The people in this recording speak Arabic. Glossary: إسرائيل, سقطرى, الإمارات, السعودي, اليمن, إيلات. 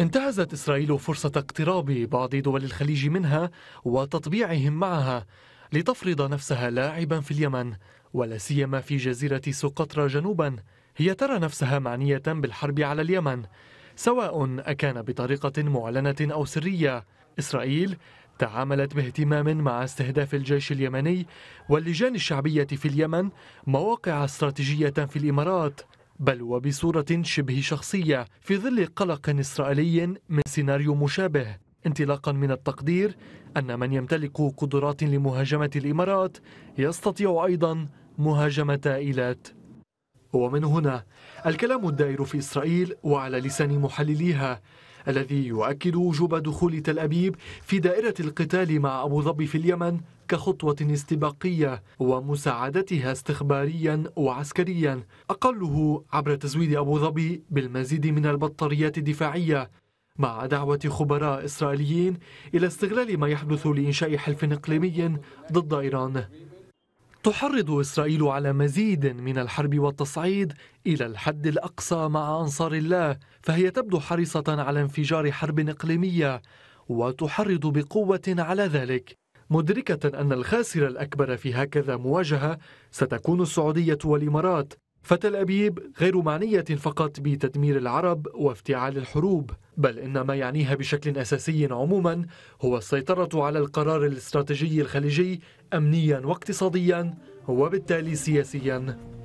انتهزت إسرائيل فرصة اقتراب بعض دول الخليج منها وتطبيعهم معها لتفرض نفسها لاعبا في اليمن، ولا سيما في جزيرة سقطرى جنوبا. هي ترى نفسها معنية بالحرب على اليمن، سواء أكان بطريقة معلنة أو سرية. إسرائيل تعاملت باهتمام مع استهداف الجيش اليمني واللجان الشعبية في اليمن مواقع استراتيجية في الإمارات، بل وبصورة شبه شخصية في ظل قلق إسرائيلي من سيناريو مشابه، انطلاقا من التقدير أن من يمتلك قدرات لمهاجمة الإمارات يستطيع أيضا مهاجمة إيلات. ومن هنا الكلام الدائر في إسرائيل وعلى لسان محلليها، الذي يؤكد وجوب دخول تل أبيب في دائرة القتال مع أبوظبي في اليمن كخطوة استباقية، ومساعدتها استخباريا وعسكريا، أقله عبر تزويد أبوظبي بالمزيد من البطاريات الدفاعية، مع دعوة خبراء إسرائيليين إلى استغلال ما يحدث لإنشاء حلف إقليمي ضد إيران. تحرض إسرائيل على مزيد من الحرب والتصعيد إلى الحد الأقصى مع أنصار الله، فهي تبدو حريصة على انفجار حرب إقليمية وتحرض بقوة على ذلك، مدركة أن الخاسر الأكبر في هكذا مواجهة ستكون السعودية والإمارات، فتل أبيب غير معنية فقط بتدمير العرب وافتعال الحروب، بل إن ما يعنيها بشكل أساسي عموما هو السيطرة على القرار الاستراتيجي الخليجي أمنيا واقتصاديا وبالتالي سياسيا.